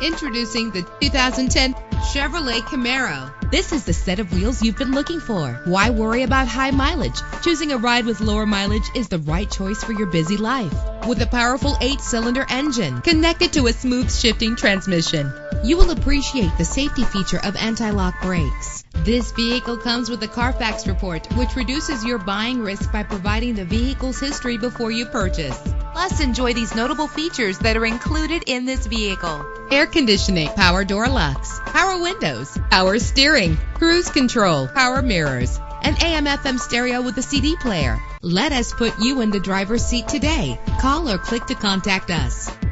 Introducing the 2010 Chevrolet Camaro. This is the set of wheels you've been looking for. Why worry about high mileage? Choosing a ride with lower mileage is the right choice for your busy life. With a powerful 8-cylinder engine connected to a smooth shifting transmission, you will appreciate the safety feature of anti-lock brakes. This vehicle comes with a Carfax report, which reduces your buying risk by providing the vehicle's history before you purchase. Plus, enjoy these notable features that are included in this vehicle: air conditioning, power door locks, power windows, power steering, cruise control, power mirrors, an AM/FM stereo with a CD player. Let us put you in the driver's seat today. Call or click to contact us.